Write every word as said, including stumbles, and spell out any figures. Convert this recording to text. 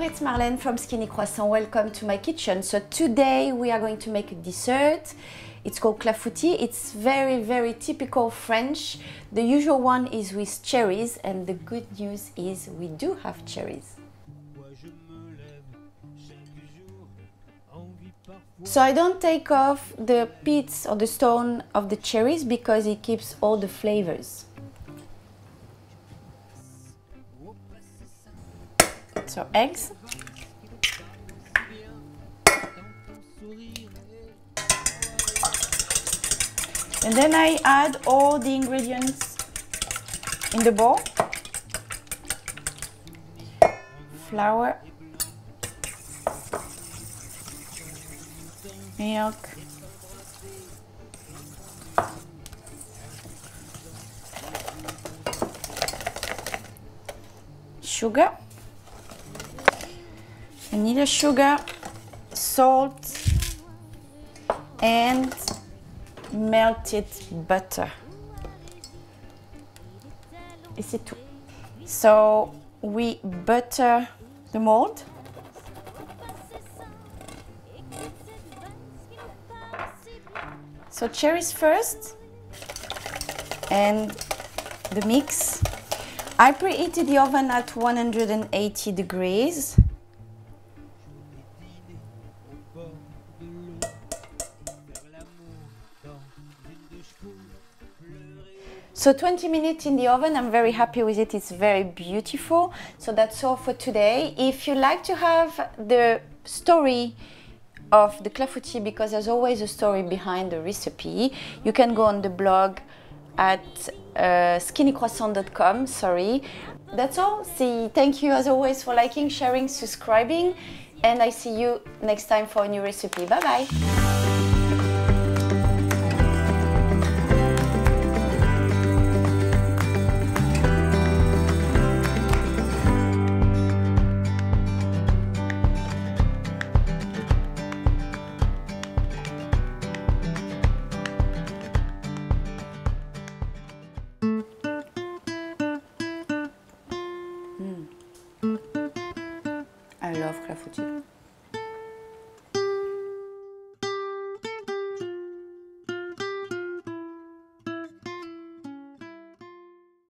Bonjour, it's Marlène from Skinny Croissant. Welcome to my kitchen. So today we are going to make a dessert. It's called clafouti. It's very, very typical French. The usual one is with cherries, and the good news is we do have cherries. So I don't take off the pits or the stone of the cherries because it keeps all the flavors. So eggs. And then I add all the ingredients in the bowl. Flour. Milk. Sugar. Vanilla sugar, salt, and melted butter. Et c'est tout. So we butter the mold. So cherries first, and the mix. I preheated the oven at one hundred eighty degrees. So twenty minutes in the oven, I'm very happy with it, it's very beautiful. So that's all for today. If you like to have the story of the clafouti, because there's always a story behind the recipe, you can go on the blog at uh, skinny croissant dot com, sorry. That's all. See, thank you as always for liking, sharing, subscribing, and I see you next time for a new recipe. Bye-bye. I love clafoutis.